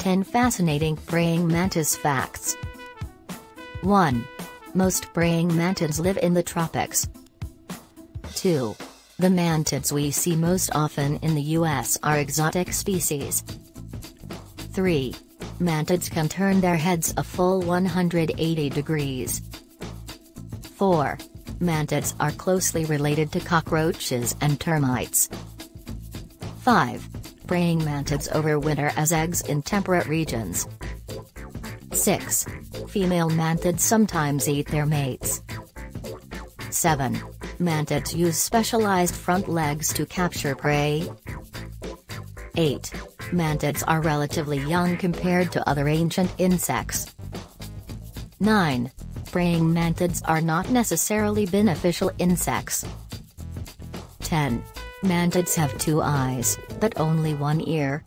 10 Fascinating Praying Mantis Facts. 1. Most praying mantids live in the tropics. 2. The mantids we see most often in the U.S. are exotic species. 3. Mantids can turn their heads a full 180 degrees. 4. Mantids are closely related to cockroaches and termites. 5. Praying mantids overwinter as eggs in temperate regions. 6. Female mantids sometimes eat their mates. 7. Mantids use specialized front legs to capture prey. 8. Mantids are relatively young compared to other ancient insects. 9. Praying mantids are not necessarily beneficial insects. 10. Mantids have two eyes, but only one ear,